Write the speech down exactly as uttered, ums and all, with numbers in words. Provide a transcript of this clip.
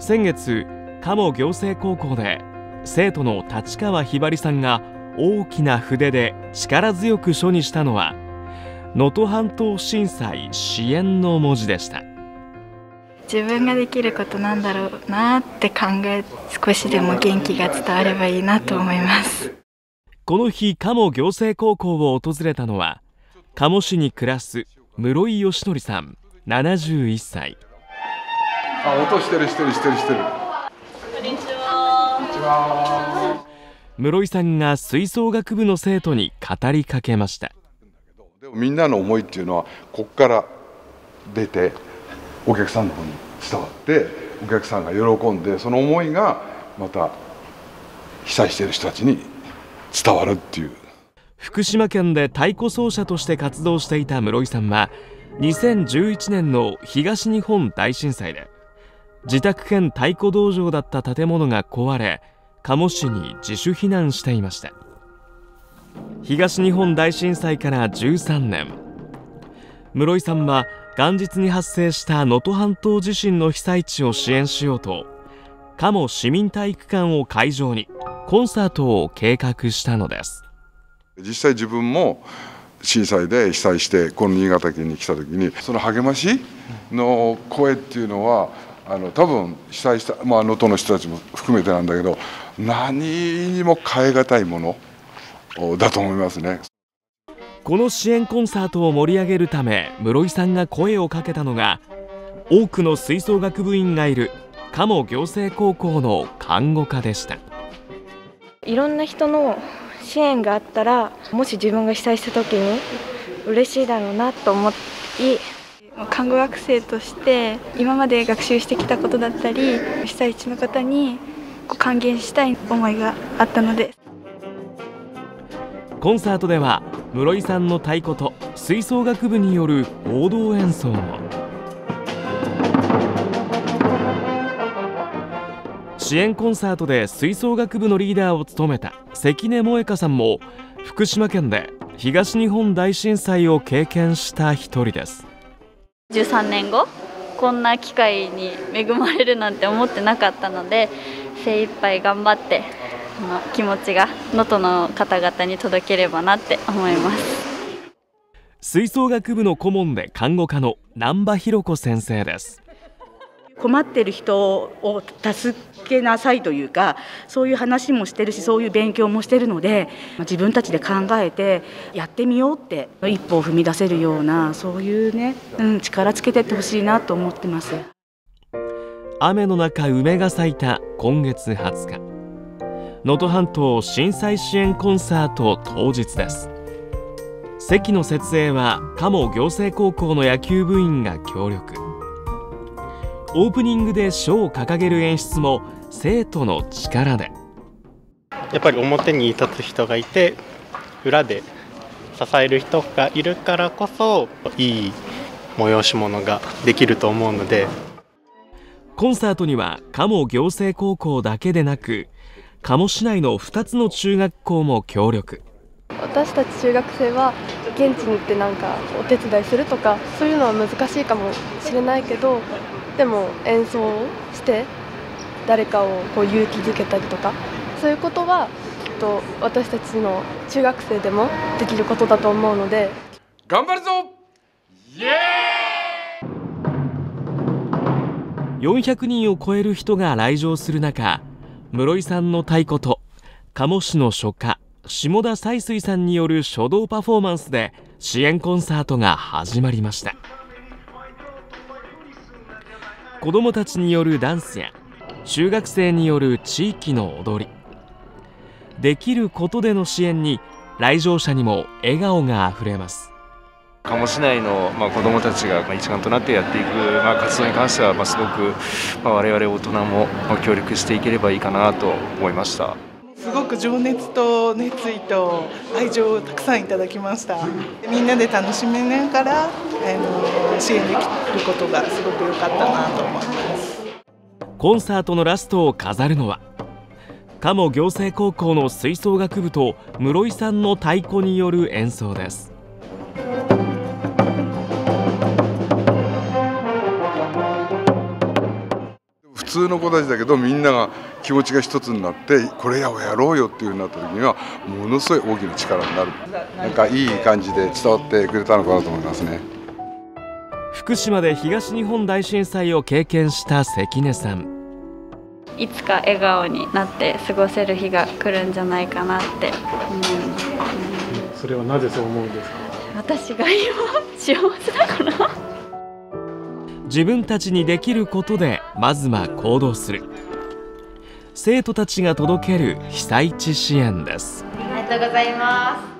先月、加茂行政高校で生徒の立川ひばりさんが大きな筆で力強く書にしたのは「能登半島震災支援」の文字でした。自分ができることなんだろうなって考え、少しでも元気が伝わればいいなと思います。この日、加茂行政高校を訪れたのは加茂市に暮らす室井義則さんななじゅういっさい。あ、音してるしてるしてるしてる。こんにちは。こんにちは。室井さんが吹奏楽部の生徒に語りかけました。でもみんなの思いっていうのはここから出てお客さんの方に伝わって、お客さんが喜んで、その思いがまた被災している人たちに伝わるっていう。福島県で太鼓奏者として活動していた室井さんはにせんじゅういちねんの東日本大震災で自宅兼太鼓道場だった建物が壊れ、加茂市に自主避難していました。東日本大震災からじゅうさんねん、室井さんは元日に発生した能登半島地震の被災地を支援しようと、加茂市民体育館を会場にコンサートを計画したのです。実際自分も震災で被災してこの新潟県に来た時に、その励ましの声っていうのはあの多分被災したまあ能登の人たちも含めてなんだけど、何にも代え難いものだと思いますね。この支援コンサートを盛り上げるため、室井さんが声をかけたのが多くの吹奏楽部員がいる加茂行政高校の看護科でした。いろんな人の支援があったら、もし自分が被災した時に嬉しいだろうなと思い、看護学生として今まで学習してきたことだったり、被災地の方に還元したい思いがあったので。コンサートでは室井さんの太鼓と吹奏楽部による合同演奏も。支援コンサートで吹奏楽部のリーダーを務めた関根萌香さんも福島県で東日本大震災を経験した一人です。じゅうさんねんご、こんな機会に恵まれるなんて思ってなかったので、精一杯頑張っての気持ちが能登の方々に届ければなって思います。吹奏楽部の顧問で看護科の難波博子先生です。困っている人を助けなさいというか、そういう話もしてるし、そういう勉強もしてるので、自分たちで考えてやってみようって一歩を踏み出せるような、そういうね、うん、力つけてってほしいなと思ってます。雨の中、梅が咲いた今月はつか、能登半島震災支援コンサート当日です。席の設営は加茂行政高校の野球部員が協力、オープニングで書を掲げる演出も生徒の力で。やっぱり表に立つ人がいて、裏で支える人がいるからこそいい催し物ができると思うので。コンサートには加茂行政高校だけでなく、加茂市内のふたつの中学校も協力。私たち中学生は現地に行ってなんかお手伝いするとか、そういうのは難しいかもしれないけど、でも演奏をして誰かをこう勇気づけたりとか、そういうことはきっと私たちの中学生でもできることだと思うので。頑張るぞ！イエーイ！よんひゃくにんを超える人が来場する中、室井さんの太鼓と加茂市の書家下田彩水さんによる書道パフォーマンスで支援コンサートが始まりました。子どもたちによるダンスや中学生による地域の踊り、できることでの支援に来場者にも笑顔があふれます。加茂市内の子どもたちが一丸となってやっていく活動に関しては、すごく我々大人も協力していければいいかなと思いました。すごく情熱と熱意と愛情をたくさんいただきました。みんなで楽しみながらあの支援できることがすごく良かったなと思います。コンサートのラストを飾るのは加茂行政高校の吹奏楽部と室井さんの太鼓による演奏です。通の子たちだけどみんなが気持ちが一つになってこれやをやろうよっていうふうになった時にはものすごい大きな力になる、なんかいい感じで伝わってくれたのかなと思いますね。福島で東日本大震災を経験した関根さん。いつか笑顔になって過ごせる日が来るんじゃないかなって思います。それはなぜそう思うんですか？私が今幸せだから。自分たちにできることでまずは行動する。生徒たちが届ける被災地支援です。ありがとうございます。